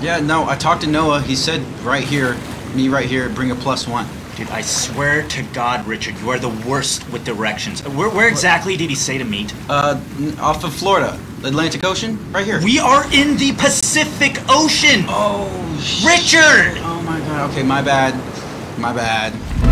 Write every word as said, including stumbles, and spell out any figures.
Yeah, no, I talked to Noah. He said right here, me right here, bring a plus one. Dude, I swear to God, Richard, you are the worst with directions. Where, where exactly did he say to meet? Uh, off of Florida. Atlantic Ocean? Right here. We are in the Pacific Ocean! Oh, Richard! Oh my God, okay, my bad. My bad.